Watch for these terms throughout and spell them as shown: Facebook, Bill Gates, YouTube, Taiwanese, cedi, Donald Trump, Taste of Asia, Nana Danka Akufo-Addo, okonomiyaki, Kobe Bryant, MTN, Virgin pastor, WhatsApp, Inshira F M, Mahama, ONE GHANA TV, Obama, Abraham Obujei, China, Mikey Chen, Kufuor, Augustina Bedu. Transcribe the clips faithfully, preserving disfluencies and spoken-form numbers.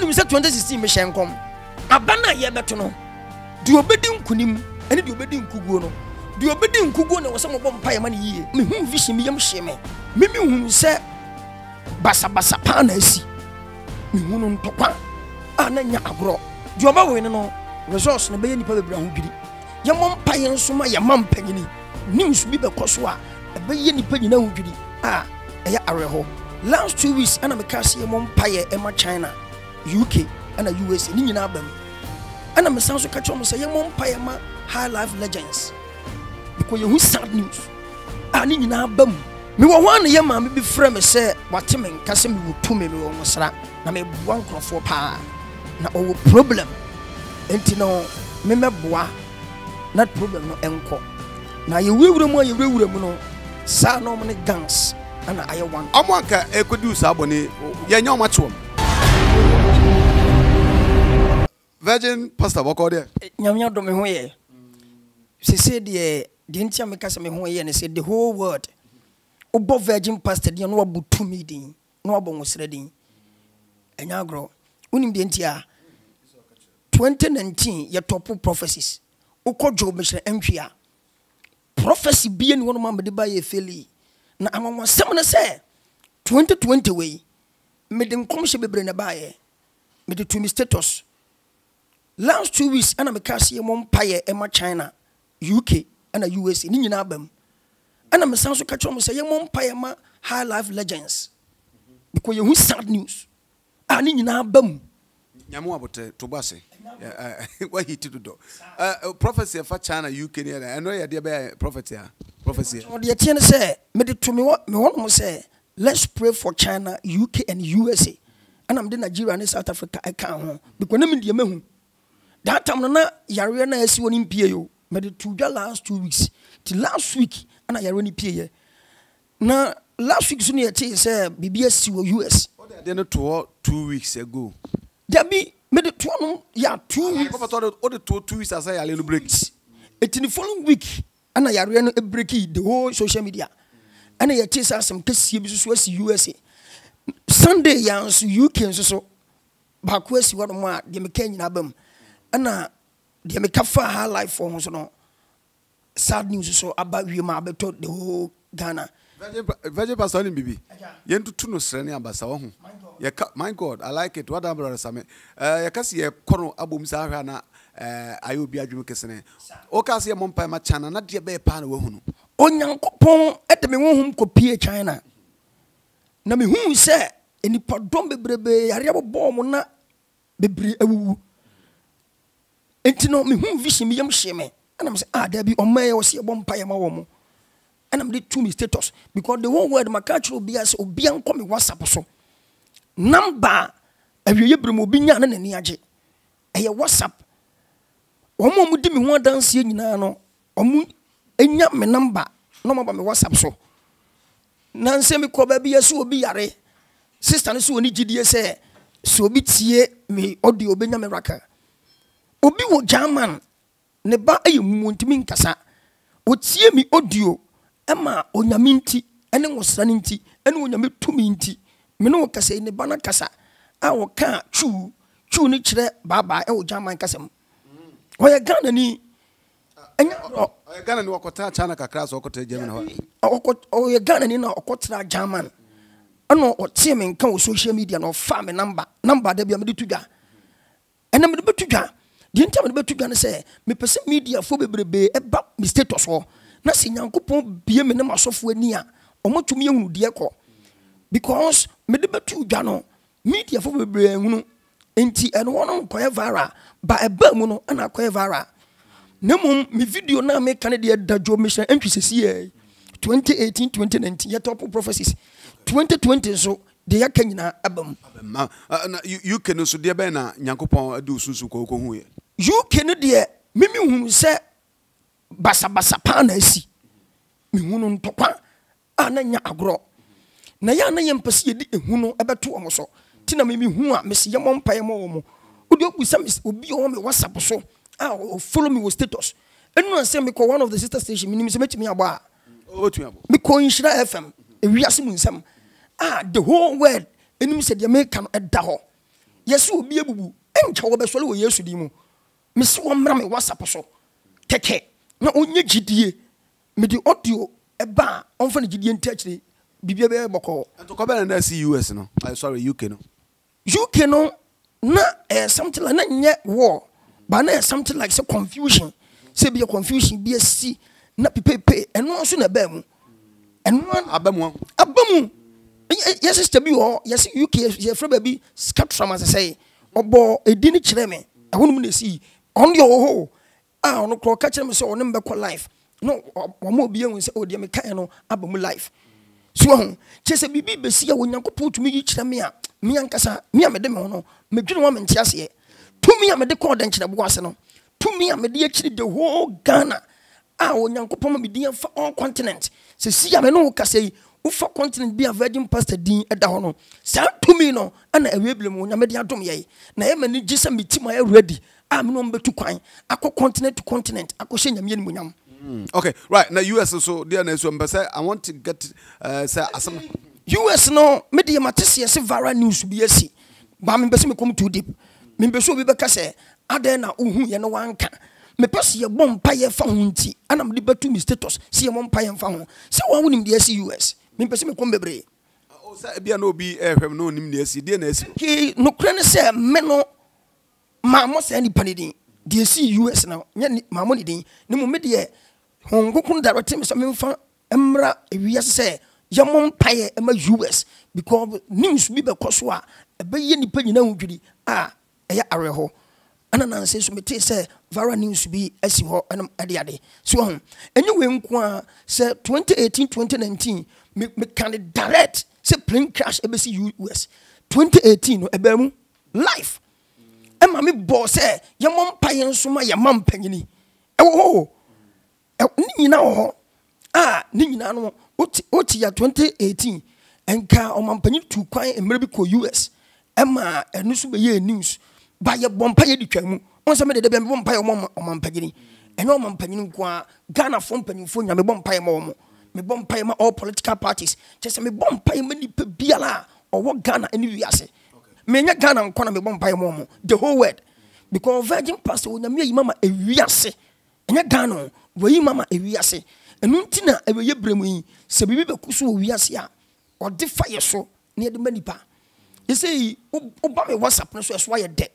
wonim sɛ twenty sixteen me hyɛn kɔm aba na ye beto no de obedi nkunim ene de obedi nkuguo no de obedi nkuguo na wo sɛ mo bɔ mpa ye ma ne yie me hu vision me yam hye me me me hu sɛ basa basa pa na asi me hu no ntɔkwa ana nya agorɔ de oba wo ne no resource ne bɛyɛ nipa bebre ho dwiri ye mo mpa ye nso ma ye ma mpanyini news bi bɛkɔ so a ɛbɛyɛ nipa nyina ho dwiri a ɛyɛ areho last two weeks ana me ka se ye mo mpa ye ema China U K and the U S A ni nyina abam and am sanso ka cho mo say yemom pa yema high life legends because you sad news ani nyina abam me wo ho na yema me bi frɛ me say wate me nka se me wotu me me wo mosra na me bua nkrofo pa na owo problem enti no me meboa na problem no enko na ye wewure mu ye wewure mu no sa no mo ne gangs ana aye one omo anka ekodu sa abone ye nya omacho Virgin pastor boko de nyamya do me ho ye se se de de ntia me kasa me ho ye ne se the whole world obo virgin pastor de no wabutu me din no wabonwo sira din enya agro unim de ntia twenty nineteen ye top prophecies ukojo me hye entwia prophecy bi ne wonoma me de ba ye feli na amanwa sem ne se twenty twenty we me de nkomhye bebre ne ba ye me de to me status last two weeks ana me kasi ye mom paye ema China U K ana U S A ni nyina abam ana me sanso ka cho mo say ye mom paye ma high life legends because you sad news ani nyina abam nyamo abote to base what he to do uh prophecy for China U K ni ana no ye de be prophecy ah prophecy o de tie ne say me de to me me won mo say let's pray for China U K and U S A ana me de Nigeria and South Africa I can because na me de me hu that time na yare na asi woni pie yo me the two last two weeks the last week ana yare ni pie ye na last week so na yete say bibia si wo U S they no to two weeks ago there be me the two no ya two weeks papa to all the two two weeks as I yale break it in the following week ana yare no break the whole social media ana yete say some case bi so asi U S A Sunday yan so U K so so ba ko asi wo no a de me kan nyina bam ana de me ka fa high life for so no sad news so about we ma beto the whole Ghana Virgin pastor ni bibi yentu tu no sere ni abasa wo ho ye ka my God I like it what am brother same eh ye ka se ye kono abom sa hwa na eh ayo bi adwum kesene o ka se ye mompa ma China na de be pa na wo hu no onyankopon ete me honhum kopie China na me hu se enipodom bebrebe yare bobo mo na bebre awuwu entino me hu vision me yam sheme and I say ah there be on my we say bom pa yam wo mo and I'm dey to me status because the whole world my catch obi as obi an come WhatsApp so number awiye brem obi nya na nani age eh WhatsApp omo omo di me ho dance ye nyina no omo enya me number no mo ba me WhatsApp so nan se me ko ba bi yes obi yare sister no so oni gidie say so obi tie me audio obi nya me raka obi wo German ne ba ayemu ntimi nkasa otie mi audio ema onyame nti ene wosane nti ene onyame tumi nti me no kasa ne ba na kasa a wo ka chu chu ni kire baba e wo German kasa m oya Ghana ni enya oya Ghana ni wakota China kakra so wakota German ho oya Ghana ni na okota German ano otie mi nka wo social media no fa me number number da bia me tuga ene me tuga the internet be tuga na say me person media fo bebrebe e ba mi status ho na se nyankopon bie me na masofo ani a omotumi ehunu de ko because me de be tuga no media fo bebrebe ehunu enti ene wono koye viral ba e ba mu no ana koye viral nemum me video na me kan de dajo mission entwi sesi e twenty eighteen twenty nineteen ya top prophecies twenty twenty so de yaka nyina abam abam you can so de be na nyankopon adu sunsun ko ko hu ye you can de mimi hu se basa basa pa na asi mi hu no ntokwa ana nya agro na ya na yempese ye di ehu no ebeto omo so ti na mimi hu a mesi ye mompa ye mo mo odi okusa mesi obi o me WhatsApp so ah follow me with status enu an say me ko one of the sister station minimi se metimi abo a otu abo me ko Inshira F M ewiase mu nsam ah the whole world enim said ya make am edaho Yesu biye bubu. Encha wo besole wo Yesu di mu. Me se wo mra me WhatsApp so. Keke. Na onye gidie. Me di audio eba onfa ne gidie ntachire. Bibia be boko. To ko be na see U S no. I sorry U K no. U K no na eh, something like na nye war. But na something like say confusion. Say be confusion be see na pepepe eno nso na ba mu. Eno abamu. Abamu. Yes, sister, be all. Yes, you can. Your friend, baby, scatram as I say. Obo, a dinner chreme. I want to see on your whole. I don't know, catch them so on number called life. No, one more beyond say, oh, dear, mechanical, abom life. So, just a baby, see, I will not put me each time. Me and Cassa, me and Madame, no, me good woman, Chassie. To me, I'm a decordant in the Boissano. To me, I'm a dear chili, the whole Ghana. I will not come with dear for all continents. See, I'm no Cassie. Ufa continent be a virgin pastor din edahono. Sa to me no ana eweble mu na me dia dom ye. Na e mani gisa mitima e ready. Am no mbetu kwan. Akọ continent to continent. Akọ hye nyam ye nyam. Okay, right. Now U S so there na so mbese I want to get uh say asem U S no me dia matese se viral news bi asi. Ba me mbese me come too deep. Me mbese obi beka se adan na ohu ye no wanka. Me pass ye bom pa ye fa hunti. Ana me betu mi status se ye mom pa ye fa ho. Se wa wonim dia se U S me pese me come bebre o sa bia na obi ehwem na onim na asi de na asi ki no kure ne se me no ma mo se ni panedin de asi U S na nya ma mo ni din ne mo me de hongokun direct me so me fa emra ewia se ye mom paye ema U S because news bi be koso a be ye ni pa nyina hudwiri a eya areho ana na nse so me te se viral news bi asi ho anam ade ade so ho enye we nko a se twenty eighteen twenty nineteen me can direct say plane crash embassy U S twenty eighteen ebemu life e ma me boss say your mom payen so ma your mom panyini e wo ho ni nyina ho ah ni nyina no oti ya twenty eighteen enka o man panyini tu kwan emre bi ko U S e ma enu so be ye news ba ye bompa ye ditwa mu on say me de de bompa ye o man panyini eno man panyini ko a Ghana fo panyini fo nya me bompa ye ma wo me bomb pay my all political parties. Just me bomb pay many biala or what Ghana anywhere say. Me nya Ghana nkona me bomb pay mo the whole world because virgin pastor nya me mama ewiase. Nya Ghana we mama ewiase. Enu ntina e ye bremu yi se bibi be kuso ewiase a or defy so na de manipa. You say oba me WhatsApp no so so ye de.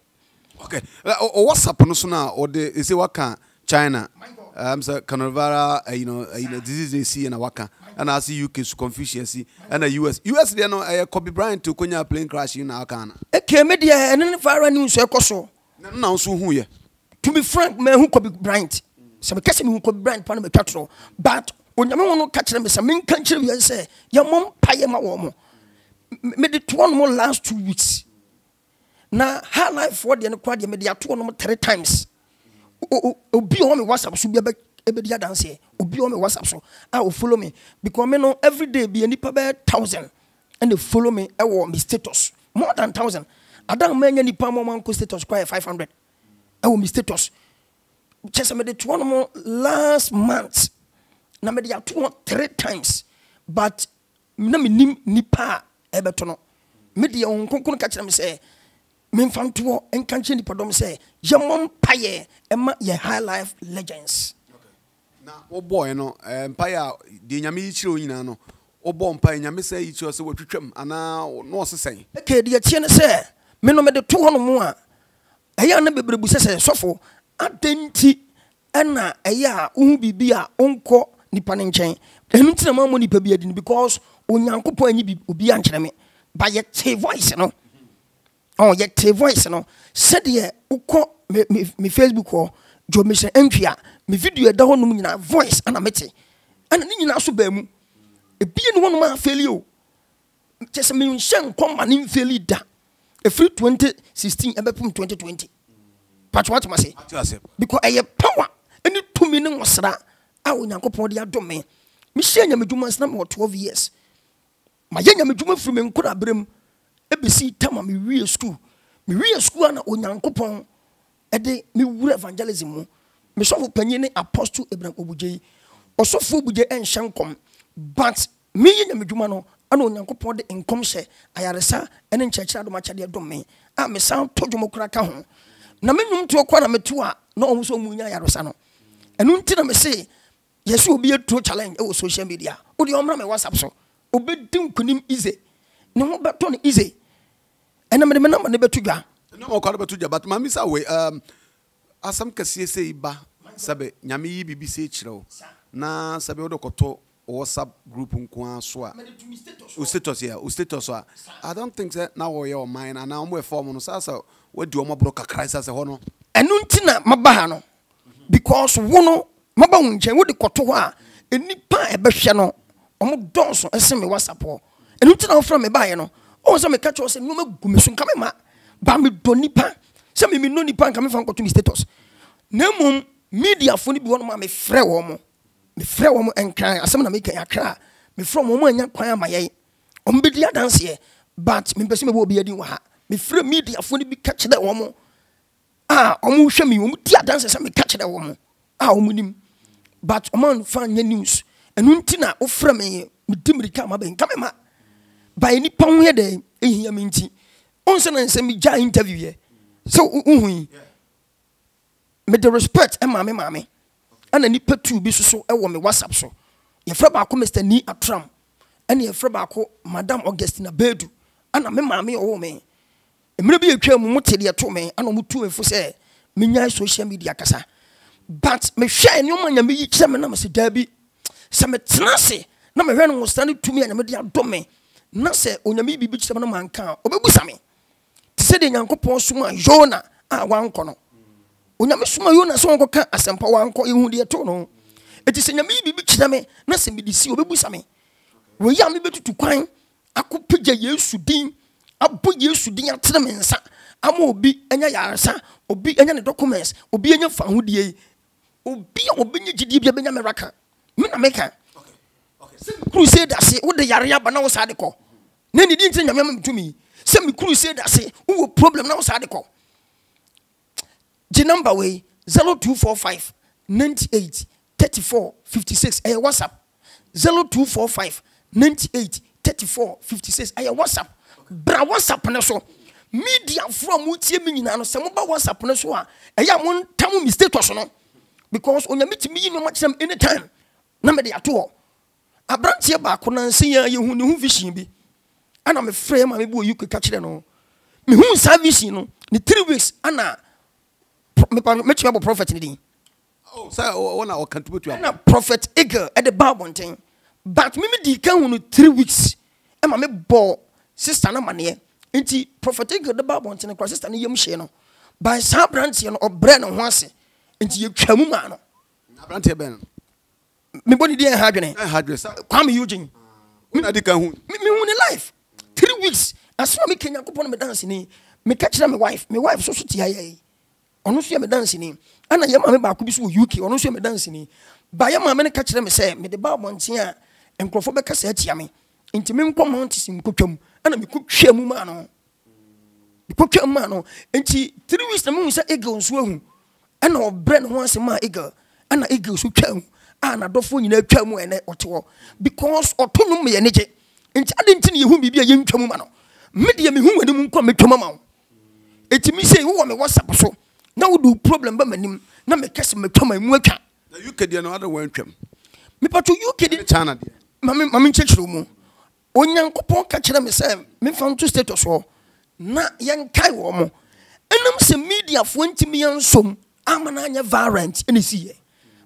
Okay. O WhatsApp no so na or de you say waka China. Um, so Canavara, uh, you know, uh, you know, disease they see in Awaka, and I see U K so confusion, see, and the U S. U S, they know, uh, Kobe Bryant to Konya plane crash in Akana. Okay, media, and then viral news, I so. No, so who ye? To be frank, man, who Kobe Bryant? So, because who Kobe Bryant, Panama Catro, but when you want to catch them, some main country, you say, your mom, Payama Womo. Made it one more last two weeks. Now, her life for the Anaquadia media two or three times. Obi on me WhatsApp so be ebedia dance obi on me WhatsApp so I will follow me because me no every day be any per thousand and they follow me I want my status more than thousand I don't mean any per moment ko status quite five hundred I want my status just me the one more last month na me dia two three times but na me nim nipa e beto no me dia onkonkon ka kire me say men fan to and can't change the problem say your mom paye emma your high life legends. Okay. Now oh boy no empire the nyame chiro nyina no oh boy empire nyame say chiro say watwetwam ana no so say. Okay the tie no say me no me de to hono mo a eya na bebrebu say say sofo adenti na eya ohu bibi a onko nipa ne nchen enu tina ma mo nipa bi adi because onyankopon anyi bi obi a nkyere me ba ye te voice no. Oh, yet te voice no. Said ye uko me me me Facebook or jo me se entria me video da ho no nyina voice ana meti. Ana ni nyina so ba mu. E bi ni wonu ma fail you. Just me nchen come man in fail da. E free twenty sixteen e be pum twenty twenty. But what must say? Because e power any two me ne wosra a onyankopon de adom me. Me hye nya me dwuma sna me twelve years. Ma ye nya me dwuma firi me nkora brem. Ebisi tama me real school me real school na onyankopon e de me wura evangelism mu me sofo panyini apostle Abraham Obujei osofo Obujei enhyankom but me ye na medwuma no ano nyankopon de enkomhye ayaresa ene nkyekira do machade do me a me san tojomo kura ka ho na menum to kwa na metu a na omu so munya ayaresa no enu nti na me se yesu obi etu challenge e social media odi omra me WhatsApp so obedi nkunim ize ne ho beto ne ize ene me na ne betu dwa no mo kwa betu dwa but mami sa we um asam kase se iba sabe nyame yi bibi se kireo na sabe odokoto WhatsApp group nkwa so a o status ya o status a I don't think that now we your mind and now we form no sasa we do omo broker crisis ho no enu ntina mabaha no because wo no maba wo nchen wo de koto ho a enipa e behwe no omo donso ese me WhatsApp ho enu ntina wo from me baaye no o so me catch o se no magu me so nka me ma ba me do nipa se me me no nipa nka me fa nkoto ni status na mum media phone bi wo no ma me frɛ wo mo me frɛ wo mo enkan asɛm na me kan akra me frɛ mo mo anya kwan amaye om be dia dance here but me pese me wo bi adin wa ha me frɛ media phone bi ka kyerɛ wo mo ah omo hwɛ me wo mo dia dance sɛ me ka kyerɛ wo mo ah omo nim but omo an fan news enu nti na wo frɛ me me dimirika ma ben ka me ma ba ni pon ye de ehia me nti onse na nsɛ me gya interview ye so uhu me the respect e ma me ma me ana ni patu bi soso e wo me WhatsApp so ye fra ba ko Mister Ni Atram ana ye fra ba ko Madam Augustina Bedu ana me ma me wo me emre bi etwa mu motede ye to me ana mutu efo se me nya social media kasa but me hwɛ ne o nya me yi kyerɛ me na me se da bi se me tena se na me hwɛ no stand to me ana me de ado me na se onyame bi bi kyerɛ me na manka obegusa me ti se de Nyankopɔn soma Yona a wankɔ no onyame soma Yona so nko ka asempa wanko ehu de to no etise nyame bibi kyerɛ me na se midi si obebusa me wo ya me betutu kwan akopegya Yesu din abo Yesu din atere me nsa ama obi anya yaresa obi anya ne documents obi anya fa hodie obi obi nya gidi bia benya meraka me na meka okay okay se crusade ase wo de yare aba na wo sa de kɔ na ni din tin nyame me tumi se me crusade ase wo problem na wo sa de kɔ. The number way zero two four five ninety-eight thirty-four fifty-six. I WhatsApp zero two four five ninety-eight thirty-four fifty-six. I WhatsApp. Bra WhatsApp na so media from utie me nyina no se mo ba WhatsApp na so a eya mo ntamu mi status no because onya me timi no match am anytime na me de ato abrantie ba ko nan se ya yehu ne hu vision bi ana me frame ma me bo yuke ka kire no me hu service no ne three weeks ana me me me prophet ni oh say one or contribute to am prophet eagle at the Bible thing but me me di kan hu three weeks e ma me bo sister na mane enti prophet eagle the Bible thing kwa sister na yem hye no by sa branch no obre no ho ase enti ye twamu ma no na branch e ben me boni di en hadwene en hadwene kwa me Eugene me na di kan hu me hu ni life three weeks aso me kenya kopon me dance ni me ka kira me wife me wife so so ti aye ono so me dance ni ana ye ma me ba ko bi so U K ono so me dance ni ba ye ma me ka kire me se me de ba monten a enkrofo be kasa atia me nti me nko montes nkotwam ana me kotwa mu ma no me kotwa ma no nti three weeks na me se eagle so ahu ana obre ne ho ase ma eagle ana eagle so twa ana dofo nyina twa mu ene otewo because otono me ye nje nti ade nti ne ye hu bibia ye ntwa mu ma no me de me hu wani mu nko me twa ma wo enti me se wo me WhatsApp so na wo do problem ba manim na me kese me twa mu atwa na U K de no ada wan twam me pato U K de China de ma me ma me nchechiro mu onyankopon ka kire me se me fam to status ho na yan kai wo mo enam se media fo ntimi yan som amana anya variant ene si ye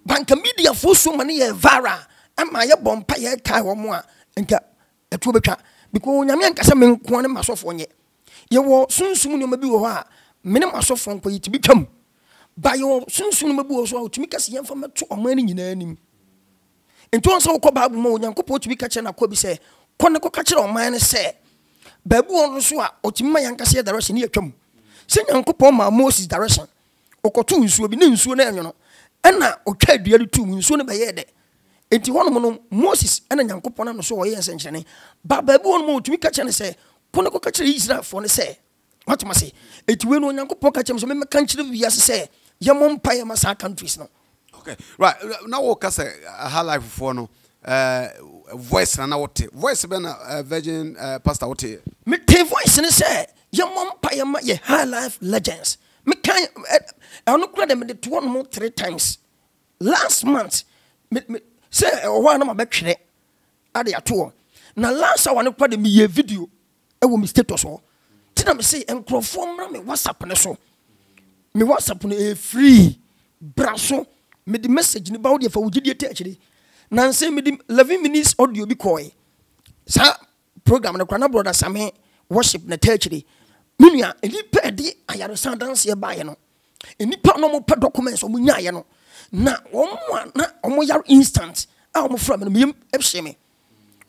banka media fo so mane ye vara ama ye bompa ye kai wo mo a nka etu betwa because nyame an kase me nko ne masofo nye ye wo sunsum ne ma bi wo ho a menem asofo nko yitbi twam ba yo sunsun mabu so otumi kase yemfa meto omani nyina anim ento onso wo ko baabu ma onyankopɔ otumi kache na kɔbi sɛ kɔne kɔ kache oman ne sɛ baabu ono so a otumi ma yankase ya direction ne yatwam sɛ nyankopɔ ma Moses direction okotu nsuo bi ne nsuo na enwono ɛna otwa adua de tu nsuo ne bɛyɛ de enti hɔnom no Moses ɛna nyankopɔ na no so wɔyɛ nsɛnkyerɛ ne ba baabu ono ma otumi kache ne sɛ kɔne kɔ kache Israelfo ne sɛ what must say it will no nyankopɔ ka kyem so me kan kyerɛ wi ase sɛ ye mom pa ye ma sa countries no okay right now wo ka say a high life for no Uh, voice na wote voice be na uh, Virgin uh, pastor wote me te voice ne say ye mom pa ye ma ye high life legends me kan I no credit me to one more three times last month me say wa na ma betwere ade ato na last hour no credit me ye video e wo me status ho ti na me say enkrofo mra me WhatsApp ne so me WhatsApp ne free braso me the message ni ba wo de fa wo gidi te akire Nancy me eleven minutes audio bi koi. Sa program na kwana brother Same worship na tertiary. Minua eni pe di ayaresa dance ye ba ye no. Eni pa no mo pe documents omo nya ye no. Na omo na omo yar instant. A omo from no me ehye me.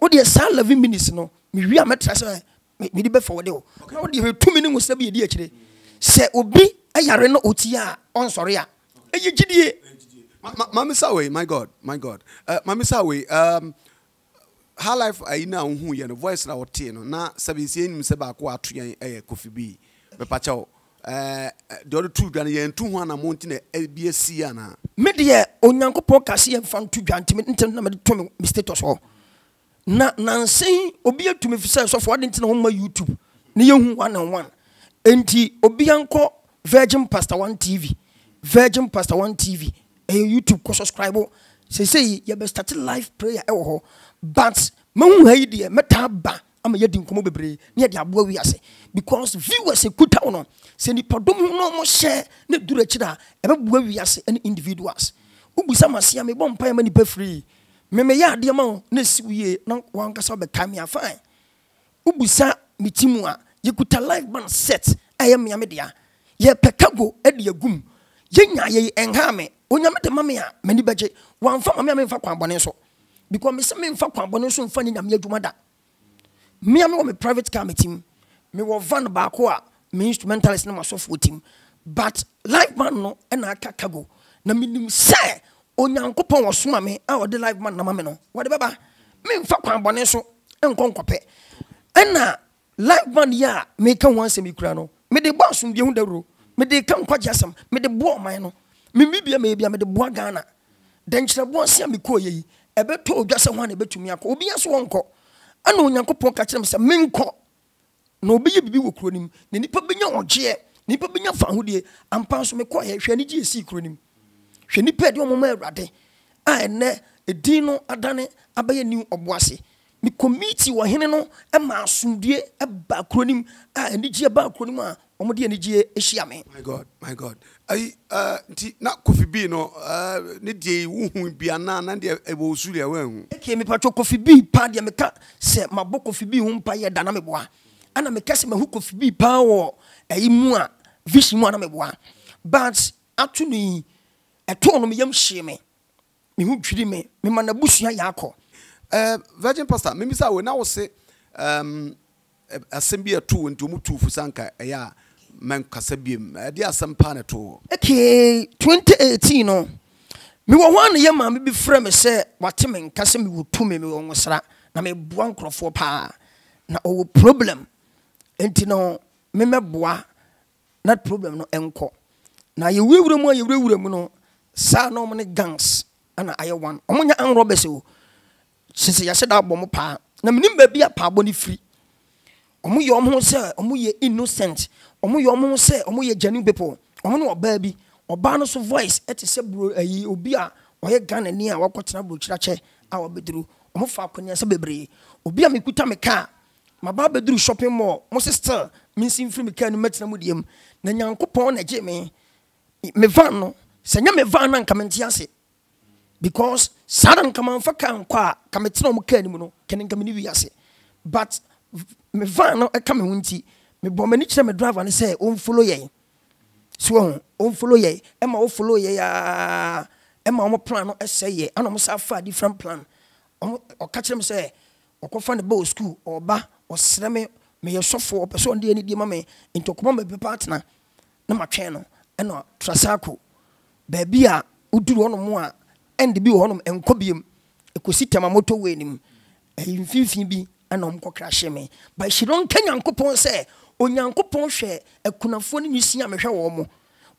O de sa eleven minutes no me wi ametra se me di be forward o. Na o de two minutes we se bi di akire. Se obi ayare no oti a onsori a. Eye gidie. Mami Sawe, my God, my God. Uh, Mami Sawe, um, how life I now who you know voice now ten na seven seven seven kwa three eh coffee be be pacho eh the other two gani yen two one na mountain eh B S C ana. Me diye onyango po kasi yen fan two gani me nte na me two me status ho na nansi obiya two me fisa so for nte na huma YouTube ni yen one on one nti obiya nko Virgin Pastor One T V Virgin Pastor One T V. YouTube ko subscribe say say you be start live prayer e ho but me hu ha ide meta ba am ye din komo bebre ne de aboa wi ase because viewers ekuta uno say ni podom no mo share ne dura kira e be boa wi ase any individuals ubusa masia me bom pan mani pa free me me ya de ma na siwie na wan kasa be time ya fine ubusa mitimu a ye kuta live band set aye me me dia ye pekago e de agum ye nya ye enha me onya mede mame a mani beje wan fa mame amfa kwa bone so because me se me mfa kwa bone so mfa ni nyame adwuma da me am me private car meeting me wo van ba ko a me instrumentalist na masofo team but live man no e na aka kago na minim se onyankopon wo soma me a wo de live man na mame no wo de baba me mfa kwa bone so enkonkope e na live man ya me ka ho ansem ikura no me de boss ndie hu dawro me de ka nkwajasam me de bo man no Mimi bia me bia me de boa Ghana. Den chira boa sia me ko yeyi. Ebeto odwase ho na betumi akọ. Obi aso wonko. Ana onyankopon ka kire me se menko. Na obi ye bibi wo kronim. Na nipa benya ogye. Nipa benya fa hodie. Ampa so me ko ye hwani gye si kronim. Hwe nipa de omoma awrade. A ene edin no adane abaye ni oboase. Me committee wo hene no e ma asundie e ba kronim. A ene gye ba kronim a my God, my God. I uh, not coffee bee no, uh, Nidia, who be an and the Ewosulia. Well, came a patro coffee bee, Padia Meca, said my book coffee bee, whom Paya Danameboa, and I'm a customer who could be power, a moa, vision one of me. But actually, a tournament yam shame me who treated me, me manabusia yako. Uh, Virgin Pastor, maybe I will now say, um, a symbia two and two mutu fusanka, a ya. Man kasabim dia some panato okay twenty eighteen no me wo ho na ye ma me bi frɛ me sɛ watemen kase me wo tu me me wo sra na me boa nkrɔfo pa na owo problem enti no me me boa na problem no enko na ye wewure mu ye wewure mu no sa no mo ne gangs ana aye one omonya anrobe se o sisi ya seda bɔ mo pa na me nimba bi a pa bɔ ne firi omo ye omo sɛ omo ye innocent omo yo omo se omo ye genuine people omo no oba bi oba no so voice e te se bro ayi obi a oye Ghana ni a wakotena bro kira che a obedru omo fa akonya se bebre obi a mekuta me ka maba bedru shopping mall mo sister minsin free me ka no metina modiem na nyankopon na je me me van no se nya me van na nka menti ase because sadan kaman fa kan kwa ka metina mo ka ni mu no kenen ka me ni wi ase but me van no e ka me hunti me bomani kire me driver ne say on follow ye so on follow ye e ma o follow ye ya e ma o plan no say ye ana mo say fa different plan o ka kire me say o ko fa ne ba school o ba o sere me me ye sofo o person de ni di ma me into ko ma be partner na ma twen no e no trasako ba bi a oduru ono mo a end bi ono enko biem ekositama moto we nim e mfimfin bi ana o mko crash me ba shiron kenyankopon say Onyankopon hwe ekunafo ni nyisia mehwe wo mo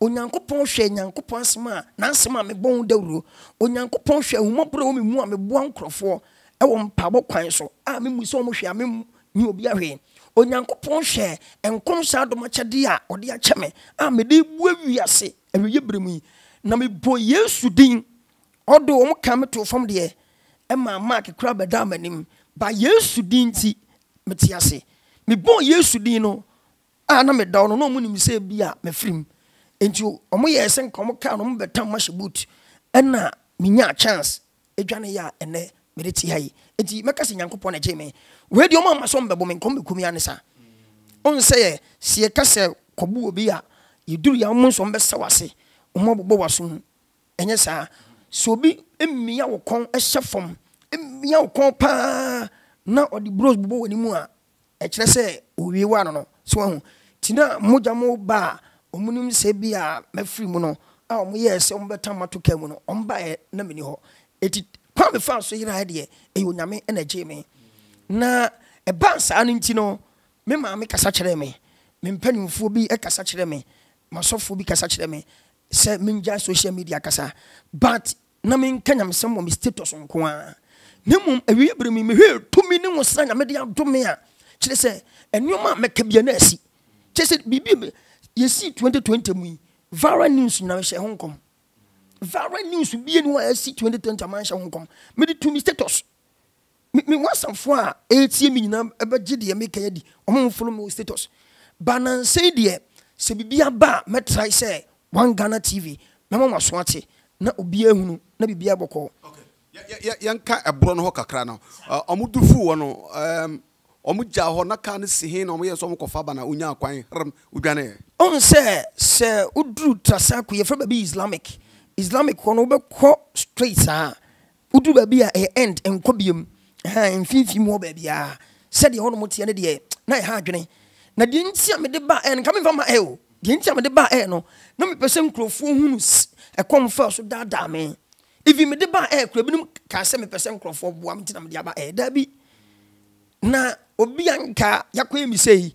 Onyankopon hwe Nyankopon asema na asema me bon dawuro Onyankopon hwe humobro o me mu a me bo ankrofo e wo mpabo kwan so a me mu so mo hwe a me ni obi ahwe Onyankopon hwe enkom sa do machade a ode a cheme a me de bua wiase awiye bremu na me bo Yesu din odo o mkam to fom de e ma mark kra beda manim ba Yesu din ti meti ase me bo Yesu din no a na me dawo no no mu ni me se bia me frim Into omoye esen komo ka no betam mashibut ena minya chance edwane ya ene mereti hayi enti meka se Nyankopon eje me we di omo amaso mbebo me kom bekum ya ne sa on say se kase kobu obi ya yeduru ya omo so mbesa wase omo bobo waso enye sa so bi emia wokon ehye fom emia wokon pa na odi bros bobo woni mu a e kire se owie wa no no so hu tina moja mo ba Omunim sebia mefri mu no a omu ye se ombeta matoka mu no omba ye na meni ho eti kwa me fa so yira de e onyame energy me na e ba saa no nti no me ma me kasa kire me me mpanimfo bi e kasa kire me masofo bi kasa kire me se minja social media kasa but na me nkanyam sem mo status nko a nemum ewie bre me hwe tumi ne wo sra nyame de adome a kire se enwoma meka bia na asi kire se bibi You see twenty twenty me. Viral news na she Hong Kong. Viral news be no I see twenty twenty man she Hong Kong. Me the two status. Me me once and for eighty me na e ba gidi e make ya di. Omo follow me status. Banan say there se bibia ba me try say One Ghana T V. Me ma so ate na obi ehunu na bibia bokọ. Okay. Ya ya ya nka ebro no ho kakra na. Omo dufu wo no um Omu jaho na kan sihin omu yeso omu kofa bana unya kwan rem udwane on se se udru trasa ku ye fa baby islamic islamic ko no be ko straight ah udru baby a end enkobium ha enfifi mo baby ah se de hono motie ne de na e ha adwene na de ntia me de ba en ka me fa ma e o de ntia me de ba e no na me pese nkrofo hunu e kom fa so da da me ifi me de ba e kra binum ka se me pese nkrofo boa me ntia me de ba e da bi na obianka yakwe mi sei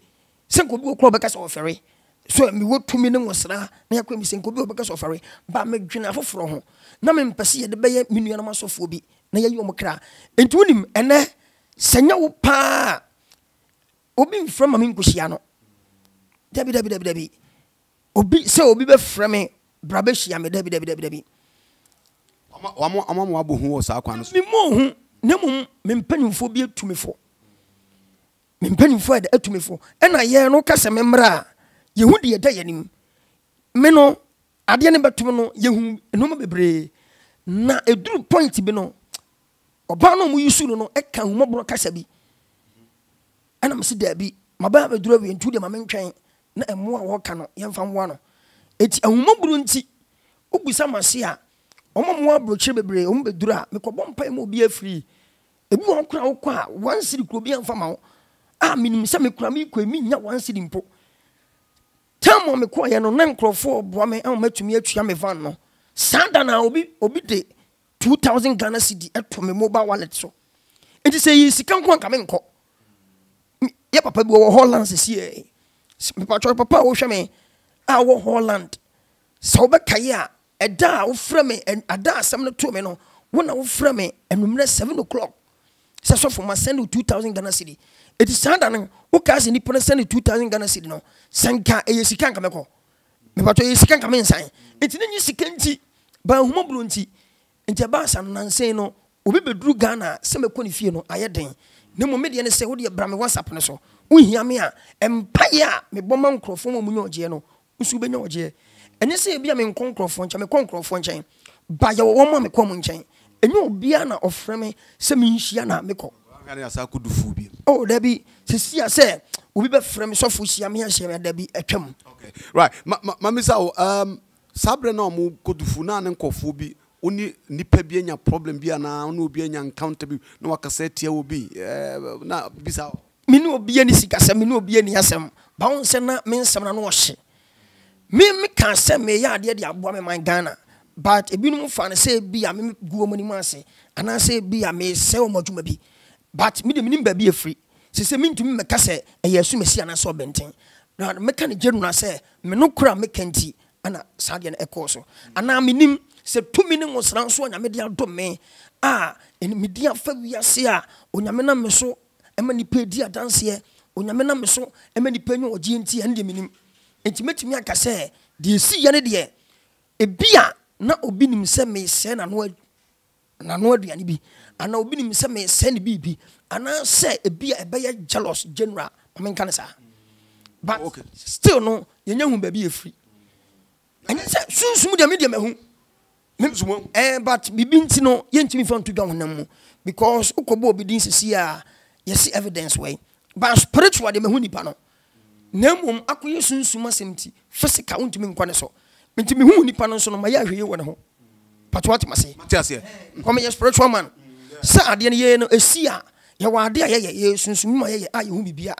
senko bi okro beka so ofere so mi wotumi ne wosra na yakwe mi senko bi obeka so ofere ba me dwina foforo ho na me mpese ye de beye minua no masofo bi na yayi omkra enti wonim ene senya wo pa obi from am nkohia no dabi dabi dabi dabi obi se obi be frame brabeshia me dabi dabi dabi dabi amo amo mo abohu wo sa kwan so mi mo hu nemum me mpanimfo bi atumifo me mpanimfo da atumifo e na ye no kase memra yehu de da yanim me no ade ne betum no yehu no ma bebre na eduru point bi no oba no mu yisu no no e ka humobro kase bi ana msi da bi maba ba dura wi ntu de ma mentwen na emu a wo ka no ye mfam wa no eti ahumobro nti obusa mase a omomo abroche bebre om bedura me ko bompa mu bi afri ebi won kura wo kwa wansiri kro bi amfa ma a minim se me kura me ko mi nya wansiri mpo tamo me ko ya no na nkrofo boa me an matumi atua me van no sanda na obi obi de two thousand Ghana cedi eto me mobile wallet so enti se yi sika nko anka me nko ye papa bi wo Holland se se me pa cho papa wo hwe me a wo Holland so be kai a eda wo frɛ me ada asɛm no to me no wo na wo frɛ me enumre seven o'clock sɛ so for my send two thousand Ghana cedi it is standard no wo ka se ni pon send two thousand Ghana cedi no sanka e yesika nka meko me pato yesika nka me nsan enti ne nyisika nti ba humo bro nti enti ba asam nansen no obi beduru Ghana sɛ meko ne fie no ayɛ den ne mo me de ne sɛ wo de bra me WhatsApp ne so wo hia me a empa ya me boma nkrofo mo munyo gye no usu benya ogye enye se bia me nkonkrofo nche me konkrofo nche ba ye wo mo me kwa mo nche enye obia na ofre me se me nhia na me ko ngare asa kudufu bi oh dabi se sia se obi be frem so fo hia me hia me dabi atwam okay right mami sa um sabre na mo kudufu na ne nkofo bi oni nipa bi anya problem bi na oni obi anya encounter bi na wakase tie obi na bi sa me no obi ani sika se me no obi ani asem ba won se na me nsem na no hye me me can say me ya de de aboa me man Ghana but ebinum fa na say bi a me guo mani man say ana say bi a me say o madwuma bi but me de me nimba bi afri say say me ntumi me ka say e yesu me si ana so benten na me ka ne genu na say me no kura me kanti ana sadi na eko so ana minim se tumi ne wosran so onyame de adome a enimidi afa wiase a onyame na me so ema nipa di adanse e onyame na me so ema nipa nyi ogie nti ande minim enti metumi aka se de si ye ne de e bia na obi nim se me se na no na no aduane bi ana obi nim se me se ne bi bi ana se e bia e be ye jealous general menka ne sa but okay. Still no yenye hu ba bi e free and say sunsun de me de mahu memsumo eh but bibi nti no ye ntimi fa nto dwa honam mu because ukobo obi din sisi a yes evidence way but spiritual de mahu nipa no namum akoye sunsun asemti physical ntimi nkwane so ntimi hu nipa no so no ma ya hweye wo ne ho but what must say matias here come ye spiritual man say ade ne ye no esi a ye wa ade a ye ye sunsun ma ye a ye hu bibia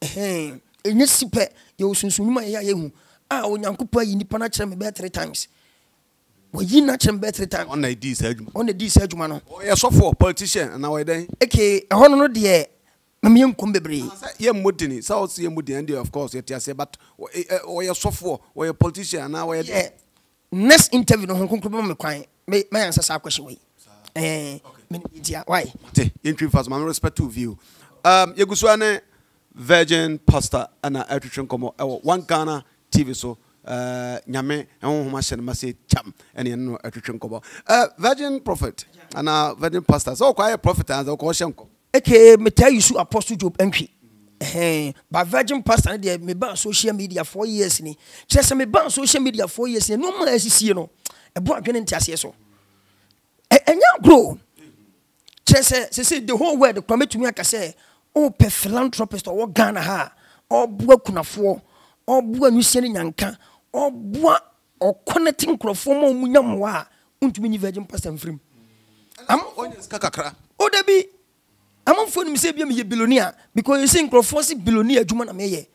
eh enye sipe ye sunsun ma ye a ye hu ah onyankopa yi nipa na kire me three times we yi na kire me three times on the dis adwuma on the dis adwuma no ye so for politician na we den okay ehono no de me yenkom bebre ye modini so so ye modini de of course yet say but we ye so for we politician na we den next interview no konkonkoma me kwan me me answer sa question we eh me dia why te entry fast man respect to view um yegusuane Virgin pastor ana atwetwen komo One Ghana T V so uh nyame ehonhoma hye nmase cham ene no atwetwen kobo uh Virgin prophet ana Virgin pastor so kwae prophet ana so kwae nko eke me tell you so apostle Job entry eh but Virgin pastor dey me ban social media for years ni chese me ban social media for years ni no ma asisie no ebo adwene ntiase so enya grow chese say the whole world come to me aka say oh pe philanthropist or Ghana ha or buakunafo or bua nusiani nyanka or bua or connecting crofoma munyamwa untumi Virgin pastor mfrim am onye skakakra o da bi am fo ni se bi me ye billionaire because you say crofo si billionaire adwuma na me ye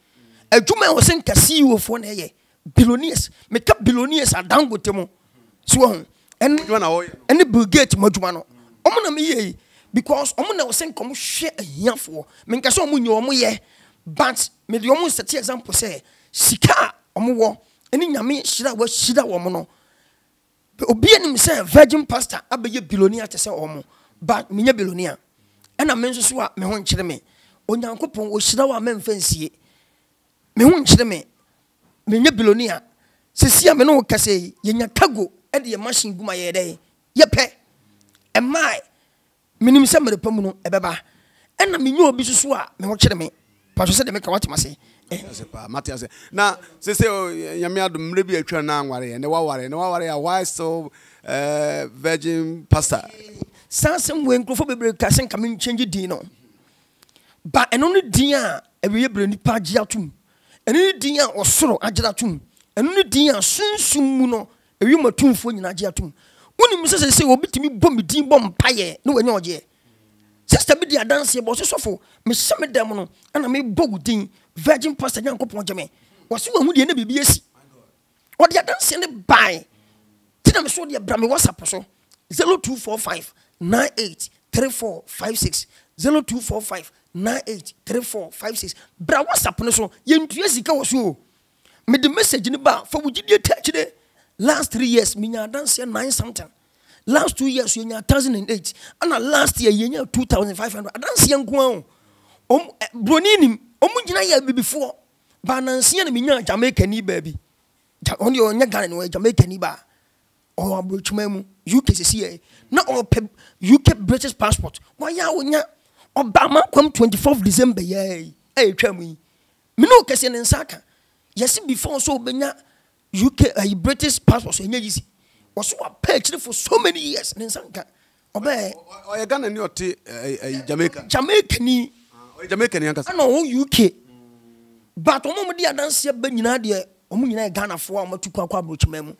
adwuma o se nkasi wo fo na ye billionaires me ka billionaires adangote mo so ho en adwuma na wo ye en Bill Gates madwuma no omo na me ye because omo na o se nkomo hwe ahiafo me nkasa omo nyo omo ye but me the omo set example say sika omo wo eni nyame hira wa hira wo mo no obi enim say Virgin pastor abeye billionaire te say omo but me nya billionaire ena me nso so a me ho nkire me onyankopon o hira wa me mfansie me ho nkire me me nya billionaire sisi a me no kase ye nya kago e de machine guma ye dey ye pe am I minim say me repam no ebeba ena me nya obi so a me ho kire me pastor say de me ka wat mase Matias. Now, say, Yamiad, maybe a train now, and the war, and the war, why so Virgin pastor? Sansom when Crawford Cassin coming change it, Dino. But an only dear, a real brandy pagiatum, an only dear or sorrow agiatum, an only dear soon soon muno, a rumor tomb for in agiatum. Only missus say, will be to me bomb, dean bomb, pie, no, and no, dear. Sister Bidia dance here was so for Miss Summer Demono, and I made Bogdin. Virgin pastor nyanko ponjeme wasu wahu de na bibie si o de adanse ne bai ti na me so de bra me WhatsApp so zero two four five nine eight three four five six zero two four five nine eight three four five six bra WhatsApp no so ye ntue sika wasu me the message ni ba fa wugidie tachi de last three years me nya adanse nine something last two years ye nya one thousand eight and last year ye nya two thousand five hundred adanse nko on broninim omu jina ya bi before ba nansia na menya Jamaica ni baby on your nya Ghana ni Jamaica ni ba o abotuma mu U K sisi e na o U K British passport wa ya onya Obama kwam twenty-fourth of December ye e twa mu me no kese ne nsaka yesi before so obenya U K British passport so nya yisi o so appeal for so many years ne nsaka obe o ya Ghana ni oti Jamaica Jamaica ni Jamaican yankasa na o U K but omo mo dia dance ba nyina de omo nyina Ghana fo omo tukwa kwa brochema mu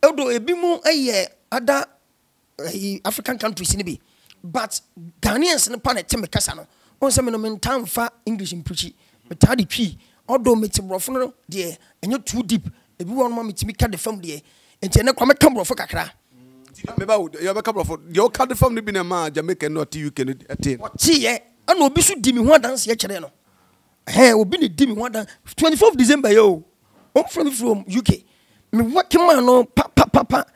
edo ebi mu eye ada African countries ni bi but Ghanaians ne pa na teme kasa no on se me no mentamfa English mpuchi beta de twi odo metibrofo no de enye too deep ebi won ma metimi ka de fam de enti ne kwa metabrofo kakra me ba yo be kabrofo yo ka de fam ni bi na ma Jamaica no ti U K no ti ti ye ana obi so di me ho dance ye kire no eh obi ne di me ho dance twenty-fourth of December yo I'm from from U K me what man no papa papa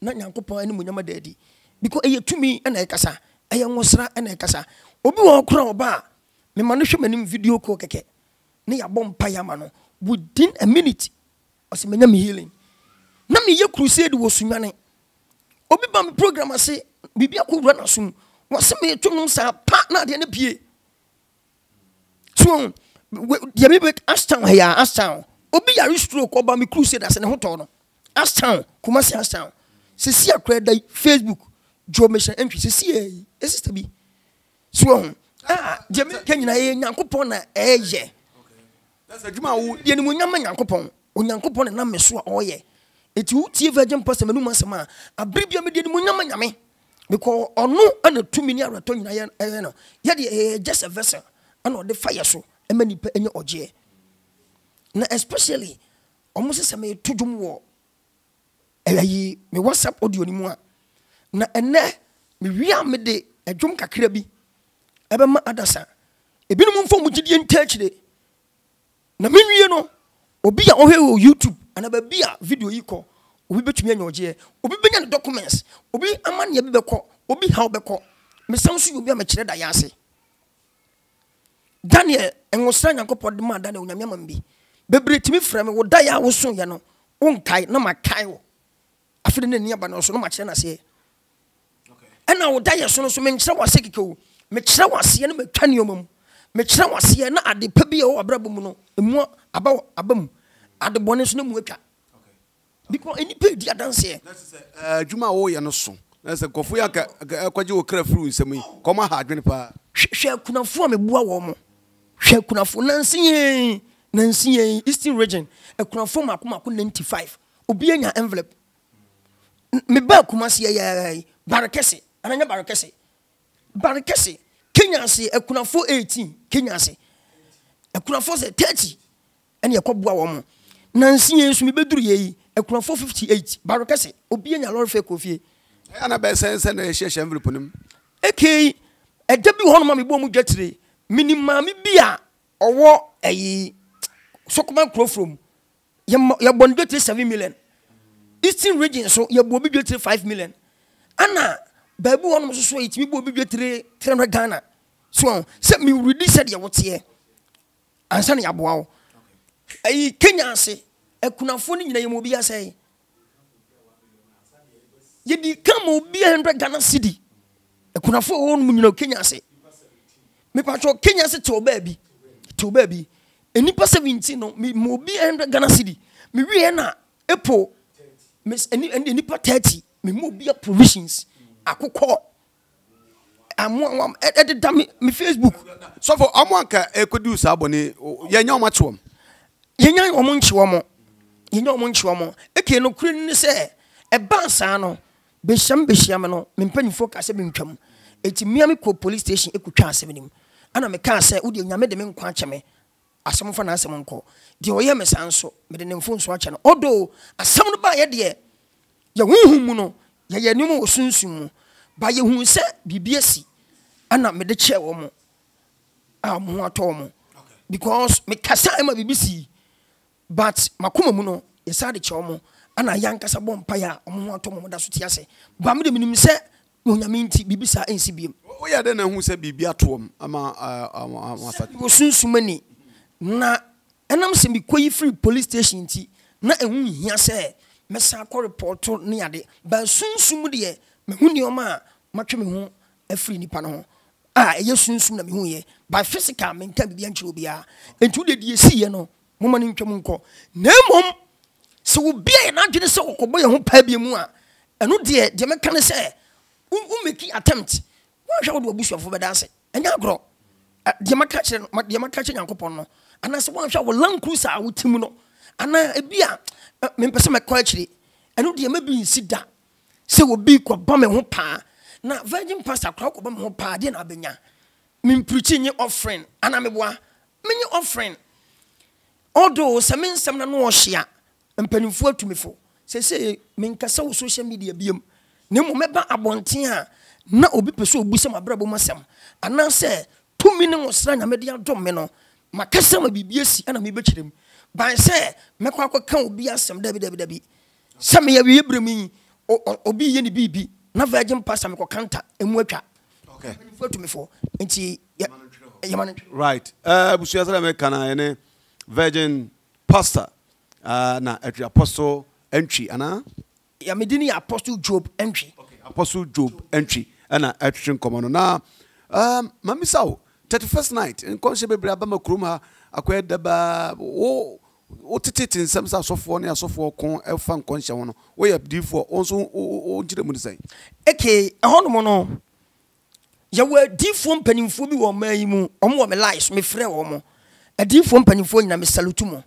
na nyankopon ani munyama daadi because eye tumi ana ekasa eye nwosra ana ekasa obi won kura oba me ma no hwe manim video ko keke ne ya bom pa ya ma no within a minute ose me nyam healing na me ye crusade wo sunwane obi ba me program ase bibia ko wura na sun wose me twum sa pa na de na pie so ya me be astan ya astan obi ya stroke oba me crusade ase ne hoto no astan kuma se astan se si akreda Facebook jo mission entry se si e sister bi so ah je me kanyina ye nyankopon na eye that's adwuma wo de ni mo nyama nyankopon onyankopon na meso a oye eti utie Virgin pastor manu masama abribia me de ni mo nyama nyame because ono ana tumi ni arato nyina ye no ye de just a vessel and on the fire so e mani pa enye oje na especially omusi se me tudum wo eyi me WhatsApp audio ni mu a na ene me wiam me de adwum kakra bi ebe ma adasa ebi no mfo mu gidi ntachire na menwie no obi ya ohwe o YouTube ana ba bia video yi ko obi betumi anya oje obi benya ne documents obi amane ya bi beko obi haw beko me sansu obi ama kire da ya ase Daniel enwosra nyankopod ma Daniel onyame amambi bebre timi frame wo da ya wo so ye no onkai na makai wo afide ne niaba no so no ma kire na se okay ana wo da ya so no so me kire wase kekeo me kire wase ne matwa ne omam me kire wase na ade pa bi wo abrabo mu no emu aba abam ade bone so na mu atwa okay because any pay dia dance here let's say eh dwuma wo ye no so let's say kofu ya kwaje wo kra fru nsam yi koma ha adwene pa hwe kunafo me bua wo mo hwe kunafo nansiyen nansiyen Eastern region e kunafo makoma ninety-five obi anya envelope me ba kuma se ya barakese ananya barakese barakese Kenya se e kunafo eighteen Kenya se e kunafo se thirty ene yakobua wo mo nansiyen so me beduru ye e kunafo fifty-eight barakese obi anya lorfe kofie ana be sense na ehye envelope nim ekei ejabi ho no ma mebo mu dwetire minimum bia owo eyi sokuma kro from ya bondwetire seven million Eastern region so ya bo bidwetire five million ana baabu ho no so so itimi bo bidwetire three hundred Ghana so se me release said ya wote ye ansa na ya boa wo eyi Kenya se ekunafo ni nyina ye mo bi asai ye di come obi one hundred Ghana cedi ekunafo won mu nyina Kenya se me patcho Kenya se to ba bi to ba bi enipa seventy no me obi one hundred Ghana cedi me wie na epo me enipa thirty me mo obi provisions akokọ amwa ededa me Facebook so for amwa ka ekodi us abone yenya omatwom yenya omonchiwom yenya omonchiwom eke no kure ni se e bansa no besham beshiam no mempanifo ka se bentwam enti miami ko police station ekutwa asem nim ana me ka se odi nyame de me nkwa cheme asem fo na asem nko de oyem sanso me de nemfo nso ache no odo asem no ba ye de ye hunhum no ye ye nim osunsun ba ye hun se bibiasi ana me de che wo mo amu ato mo because me kasa e ma bibisi but makoma mu no ye sa de che wo mo ana yankasa bompa ya omo ato momoda so ti ase ba me de minim se onyame nti bibisa ensi biem wo ya de na hu se bibi atom ama amafati wo sunsumani na enam se mi koyi free police station nti na ehun hia se me sa ko report ne ade ba sunsum de me hu ne oma matwe me hu afri nipa no ho ah eye sunsum na me hu ye by physical me nta bibi anche obi a entu de die si ye no moma ne ntwem nko na mom se wo bia na dwene se kokobo ye ho pa bia mu a eno de de meka ne se wo make attempt wo hwa wo do abusuafo be dance enya agro de meka kire de meka kire nyankopon no ana se wo hwa wo land cruiser a wo tim no ana e bia me pese me kwa kire eno de mabi nsida se wo bi kwa ba me ho pa na Virgin pastor kwa kwa ba me ho pa de na abenya me preaching nye offering ana me boa me nye offering although se me nsem na no hwa mpanimfo atumefo sese menkasa wo social media biem ne mo meba abonten a na obi pese obusa mabrabo masam ana se tumi ne osra nya media dom me no makasa ma bibie si ana mebekirem ban se mekwa kwa kan obi asem dabi dabi dabi Some may be bringing or be any baby. Now, Virgin pastor, I'm Canta and worker. Okay, vote me for and see. Right, uh, Virgin pastor, uh, na apostle entry, ana. Ya medini apostle Job entry. Okay, apostle Job entry, ana entry commando. Na, um, mami sao. thirty-first night in Conshebe Brabama Kruma, acquired the ba oh, it in some sort of one or so for con elfan conscion, way up due for also old gentlemen say. Eke, a honomono. You were deep phone penning for me or may you, or more lies, me frere or more. A deep phone penning for you, Miss Salutumo.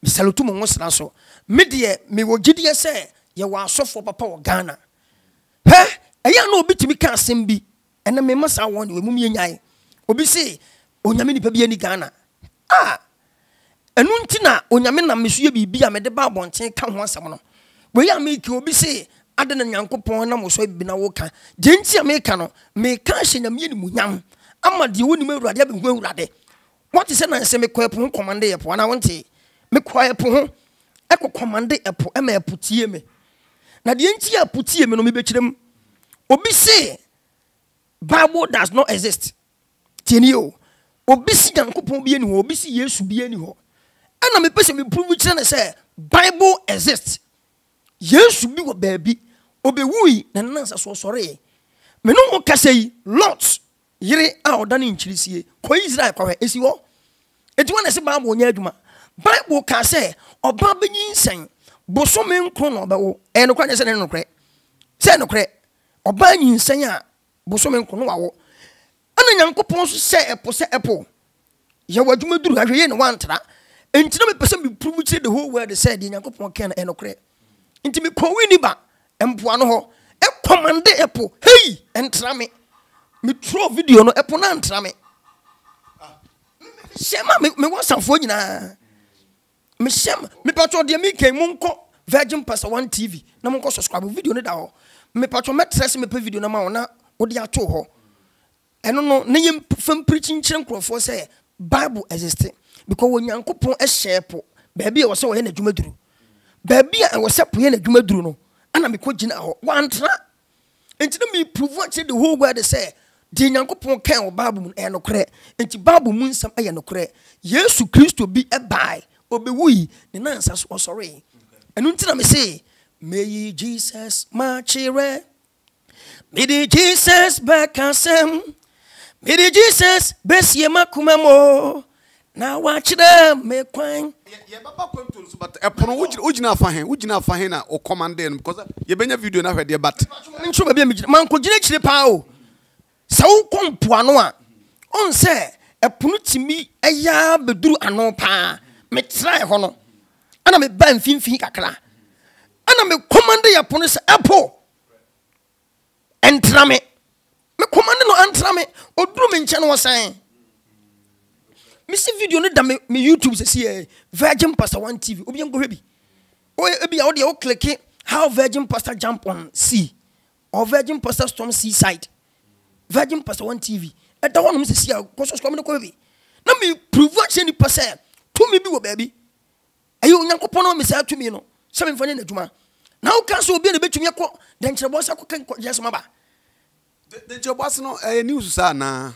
Miss Salutumo was also. Media, me will give you, sir, you are so for Papa or Ghana. Huh? I know bit to be can't send me, and I may must I want you, Mummy and I. Obisi onyamini pa bia ni Ghana ah enu ntina onyamini na mesue bibia me de ba bonten ka ho asem no we ya me ki obisi ade na nyankopon na mo so bi na wo ka gentia me ka no me ka hye na me ni munyam ama de woni me urade be hu urade what is na se me kwapo ho command ye po na wonte me kwapo ho e ko command e po e ma putie me na de ntia putie me no me be kirem obisi Bible does not exist. Tenio, obisi Yankopon bi eni ho, obisi Yesu bi eni ho. Ana me pese me prove chire na say Bible exists. Yesu bi wo baabi, obewui na nansa so sore. Me no ho kase yi, Lot yire a oda ne nchirisie, kwa Israel kwa he esi ho. Eti wona se Bible nya aduma. Bible ka say oba benyinsen, bosome nkro no ba wo. E no kwa nyese ne no kre. Se no kre, oba nyinsen a bosome nkro no wa wo. Ana Nyankopon so se epo se epo ye waduma duru ahwe ye ne wantra enti na me pese me prove chire the whole world said Nyankopon kan enokre enti me kowi ni ba empoa no ho e commande epo hey entra me me throw video no epo na entra me shema me me wasamfo nyina me shema me patro de me kan mo nko Virgin Pastor One T V na mo nko subscribe video ne da ho me patro me tres me pe video na ma ho na odi ato ho. I don't know. Name from preaching children for say Bible exists because when Yankopon is shepo, baby I was so in a jumedru, baby I was up in a jumedru no, and I'm equating out one trap. And to me, provoking the whole world say, the Yankopon can or Bible and no cre, and to Bible moon some I no cre. Yes, to Christ to be a by or be we, the answers was sorry. And until I say, may Jesus march here, may Jesus back us. Midi Jesus besi yema kumemo na wachira mekwan ye baba kwentun so but epono ujina fa hen ujina fa hen na o command dem because ye benya video na hwede but nchu ba bia mejira man ko gine chire pa o sawu kompo ano a on se epono timi eya beduru ano pa me try ho no ana me ban finfin kakra ana me command ye epono se epo entra me me command no antra me odru me nche no wasan me see video no da me YouTube see Virgin Pastor One T V obi ngo hwe bi o ebi ya o de o click how Virgin Pastor jump on sea or Virgin Pastor storm seaside Virgin Pastor One T V e da wonu me see ya ko so come no ko bi na me prove any person to me bi wo baby e yo Nyankopon no me say to me no se me fane na dwuma na o kan so obi na betumi ko den kire bo sa ko kan Jesus maba. The job was no a news sana.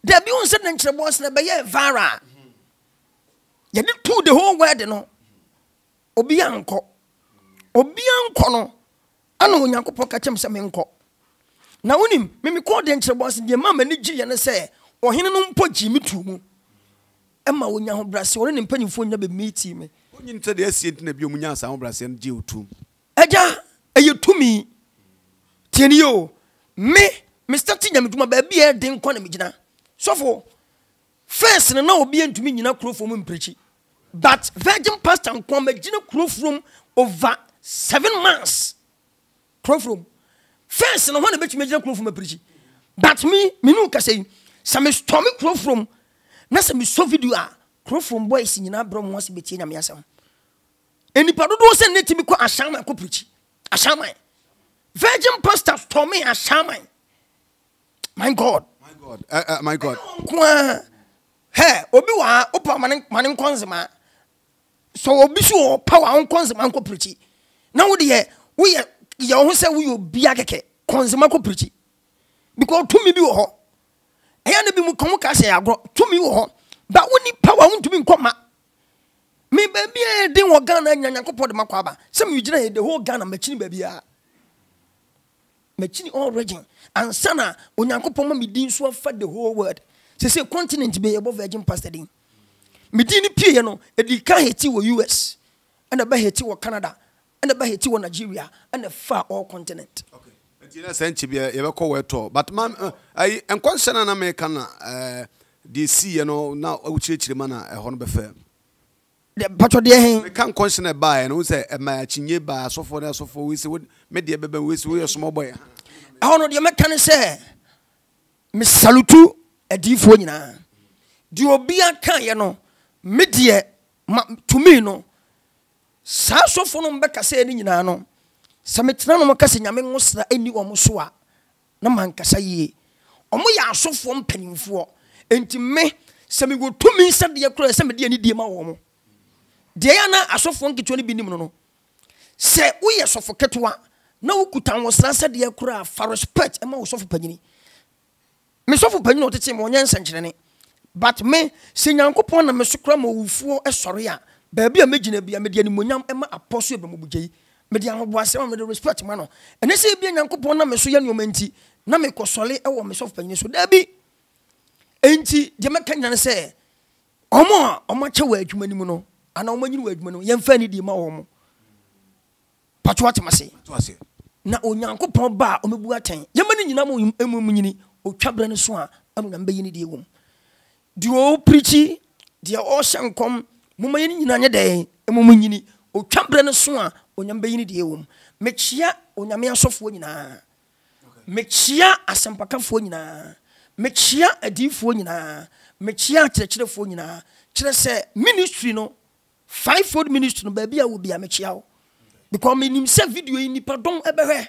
There be one certain job was never yet Vara. You did pull the whole word, no. Obianco Obianco, no. I know Yanko Pocacham Samenco. Now, when him, Mimi called the job was in your mamma Niji and say, or him no poji me too. Emma will now brass or any penny phone never meet him. When you said the essence of your munas and brass and Jew too. Aja, are you to me? Tenio. Me, Mister Tina, my baby, I didn't call him. So for first, and now being to me, you know, crew from him preaching. But Virgin Pastor and Kwame Gina crew from over seven months. Crew from first, and I want to bet you major crew from a preaching. But me, Minuka say, some stormy crew from Nasami Sovidua, crew from boys in Abram was between me and some. And the Padu was sent to me called Ashama Copreach. Ashama. Virgin pastor stormy and shaman. My God. My God. Uh, uh, my God. Hey, Obiwa, Opa Manin Konzima. So Obisu power on Konzima, Uncle Pretty. Now the we ya say we be ageke consumer ko preach because to me bi ho. E ya na bi mu komo ka say agro to me ho. But we need power to be come. Me baby e din wo Ghana nyankopɔ de makwa ba. Say me gina the whole Ghana machine baby a. Machine all region and sana onyankopɔ ma me din so afa the whole world. Say say continent be above Virgin pastor din. Me din ni pie no e di ka heti wo U S and aba heti wo Canada. And the Haiti, Nigeria, and the far all continent. Okay. But ma'am, I am concerned an American uh D C, you know, now which mana a honor befer. The patro de can't concern a buy and who say a match in by so for so for we would make the baby with a small boy. I honor the American say Miss Salutu a D for you now. Do you be a kind, you know, media to me no. Sa so fonu mbeka se ni nyina no sametena no makase nyame ngosra eni omoso a na mankasa yie omo ya asofo mpanimfo enti me se me go tumi se de kro se me de ni die ma wo mo de ya na asofo nkitwo ni binim no no se uye sofo ketwa na wukutan wo sra se de kro a fa respect e ma wo sofo panyini me sofo panyini o tete me onyansa nkyene but me se nyankopon na me sokra ma wufuo esore a baby, a major be a median munyam, Emma, a possible Mubuji, Median was some of the respect manner. And they say, being uncle Pona, Messuyan, your menti, Namiko Sole, or Miss of Penny, so there be. Ain't the Macan say, Oma, or much away to Menimono, and how many word mono, young Fanny de Maomo. Patuatamasi, Tuasi. Now, Uncle Pomba, Omubuatan, Yamani, Namu, Emumini, or Cabran Swan, and Bayini de Womb. Do all preachy, dear ocean come. Mumayini na nyede emunyini otwambre ne so a onyambayini de ewom mechia onyame asofo nyina mechia asempakafo nyina mechia adifo nyina mechia akirekirefo nyina kire se ministry no fivefold ministry no baabi a wo bia mechia wo because minim se video yi nipa dom ebehwe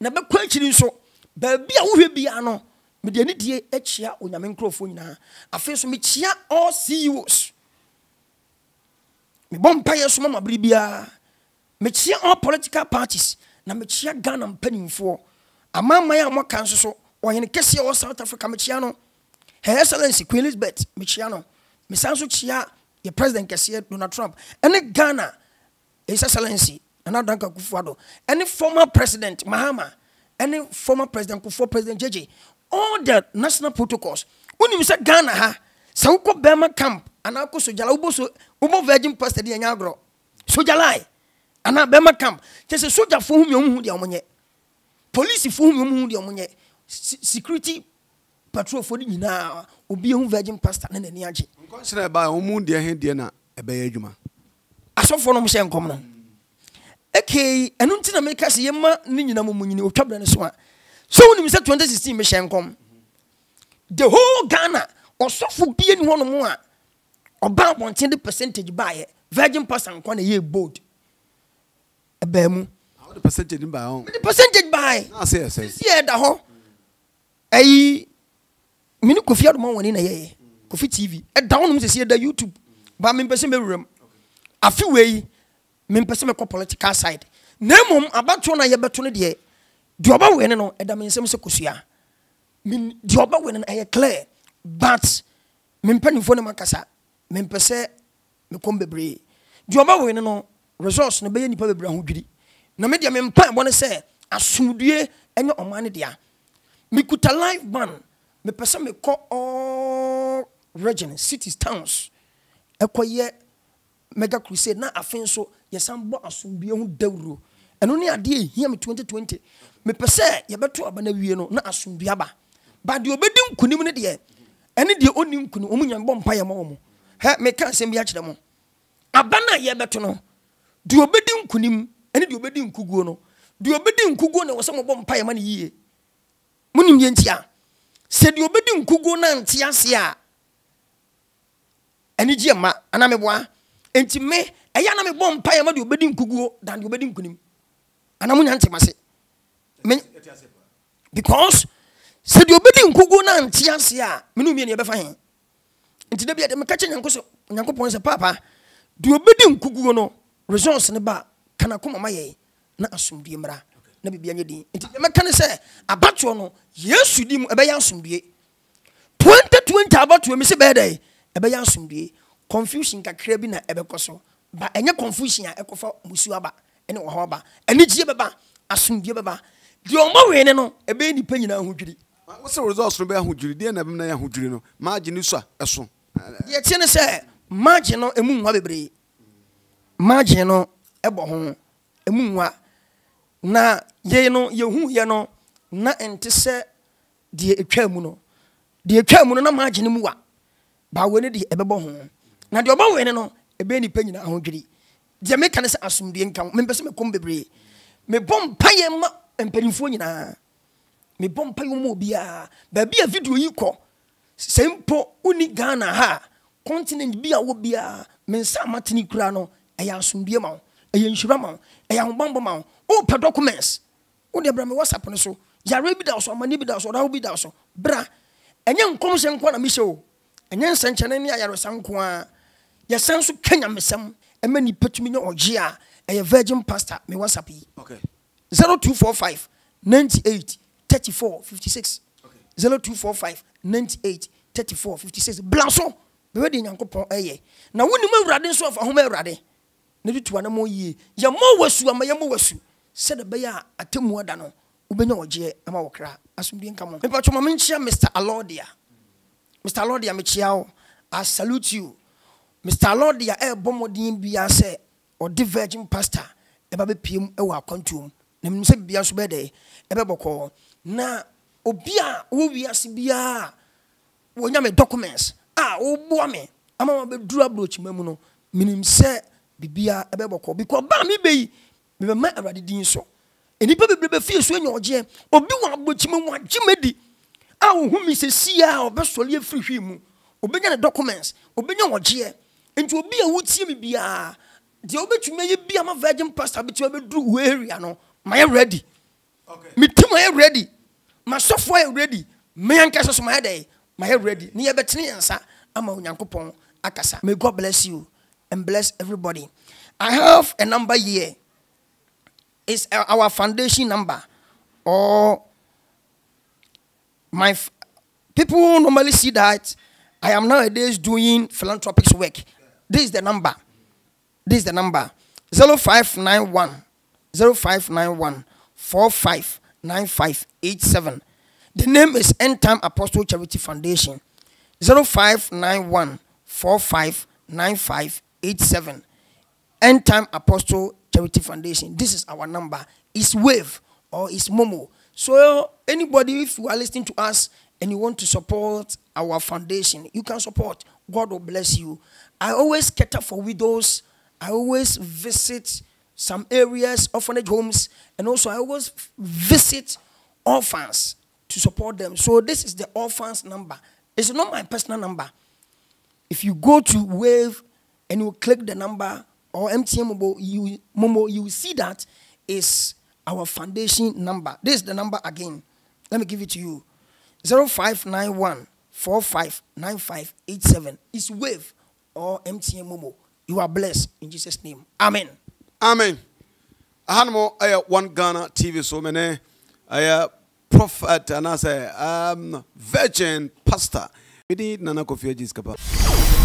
na bekwa akiri nso baabi a wo hwe bia no me de ne die achia onyame nkrofo nyina afi so mechia all C E Os me bompa yeso mama bribia me chia all political parties na me chia Ghana mpanimfo amama ya mokan so so ohene kese o South Africa me chia no Her Excellency Queen Elizabeth me chia no me sanso chia ye president kese Donald Trump any Ghana His Excellency Nana Danka Akufo-Addo any former president Mahama any former president Kufuor president J J all the national protocols when you say Ghana ha Sauko Bema camp anako sojala uboso ubo Virgin pastor de nyagro sojalai ana Bema camp tese soja fo humi omu de omonye police fo humi omu de omonye security patrol fo de nyina obi ehun Virgin pastor na nani age nkonsere ba omu de he de na ebeye adwuma asofo no mhye nkom na ekei enu ntina me kase yema ni nyina momunyini otwabra ne so a so woni se twenty sixteen me hye nkom the whole Ghana osofo bi eni hono mo a oba wanting the percentage by Virgin pastor and kwana ye bold ebemu how the percentage by on the percentage by na say say yeah da ho ai minu Kofi Addo woni na ye Kofi T V e da wonu say da YouTube ba me pese me wuram afi we me pese me ko political side na mum abato na ye beto ne de de oba we ne no e da me nsem se kosua me de oba we ne e clear but me mpanifo ne makasa me pese me kom bebre de oba we no resource no be ye nipa bebre ahodwiri na me de me mpa bo ne se asumdue enye omane dia me kuta live ban me pese me ko all regions cities towns ekoye mega crusade na afen so yesambo asumdue ho dawro eno ne ade ehia me twenty twenty me pese ye beto aba na wie no na asumdue aba ba de obedi nkunim ne de ene de oni nkunu omunyam bo mpa ye ma omo ha me kan sembi a kire mo abana ye beto no de obedi nkunim ene de obedi nkuguo no de obedi nkuguo na wose mo bom pae ma ne yiye munim ye ntia se de obedi nkuguo na ntia se a ene gi ma ana me boa enti me eya na me bom pae ma de obedi nkuguo dan de obedi nkunim ana munya ntima se me because se de obedi nkuguo na ntia se a menum ye ne be fa hen enti da bia de meka kyenyanko so nyankopon se papa de obedi nkuguo no resource ne ba kana koma maye na asumdie mra na bibia nye din nti meka ne se abato no yesu di mu ebe ya asumdie twenty twenty abato me se be dey ebe ya asumdie confusion kakra bi na ebe koso ba enye confusion a ekofa musu aba ene wo hoba ene gie beba asumdie beba di omo we ne no ebe ni pa nyina ahudwiri wo se results no be ahudwiri de na bem na ya ahudwiri no margin so eso ye tie ne se margin no emu nwa bebre margin no ebo ho emu nwa na ye no ye hu ye no na ente se de etwa mu no de etwa mu no na margin mu wa ba we ne de ebebo ho na de obo we ne no ebe ni pa nyina ahudwiri de me kan se asumdie nkan me pese me kom bebre me bom pa ye ma empelinfo nyina me bom pa yo mo bia ba bia video yi ko sempo uni Ghana ha continent bia wo bia me nsa matini kura no e ya asumdie ma e ya nhura ma e ya hobambo ma o pe documents wo de bra me WhatsApp no so ya rebi da so amani bi da so da wo bi da so bra enye nkom hye nkwa na me hye o enye nsenchene ne ya rosan ko a ya san so kenya mesam e mani patumi ne oje a e ya Virgin pastor me WhatsApp yi okay zero two four five ninety-eight thirty-four fifty-six okay zero two four five ninety-eight thirty-four fifty-six blanso be we de nyankopon eye na woni ma wurade nso afa homa wurade na bitu ana mo yie ye mo wasu ama ye mo wasu se de be ya atemu ada no ubenya oje ama wokra asumdie nkamo me patcho mama nchia Mister Alodia Mister Alodia me chiao I salute you Mister Alodia e bomodin bia se or the Virgin pastor e ba be piem e wa kwantum na me se bia so be de e be bokọ na obia wo wiase bia wo nya me documents ah wo bua me ama be dura brooch mamu no minim se bibia e be bokọ because ba me be me ma awrade din so enipa bebre be fie so enya oje obi wa brooch mamu agimedi ah wo hu mi se sia obe soli afri hwi mu obenya ne documents obenya oje enti obi a wo tie me bia de obetumi ye bia ma Virgin pastor betua be duru wo area no my ready okay me team I ready my software ready me ankaso so my day my ready ne ye betene ensa ama onyankopon akasa may God bless you and bless everybody. I have a number here. It's our foundation number or my f people normally see that I am nowadays doing philanthropic work. This is the number. This is the number zero five nine one zero five nine one four five nine five eight seven. The name is End Time Apostle Charity Foundation. zero five nine one four five nine five eight seven. End Time Apostle Charity Foundation. This is our number. It's Wave or it's Momo. So anybody, if you are listening to us and you want to support our foundation, you can support. God will bless you. I always cater for widows. I always visit some areas, orphanage homes, and also I always visit orphans to support them. So this is the orphans number. It's not my personal number. If you go to Wave and you click the number or M T N Momo, you, Momo, you see that is our foundation number. This is the number again. Let me give it to you. zero five nine one four five nine five eight seven. It's Wave or M T N Momo. You are blessed in Jesus' name. Amen. Amen. Hanmo, I have One Ghana T V. So many, I have prophet and I say, um, Virgin pastor. We need nana kofi ajiskapa.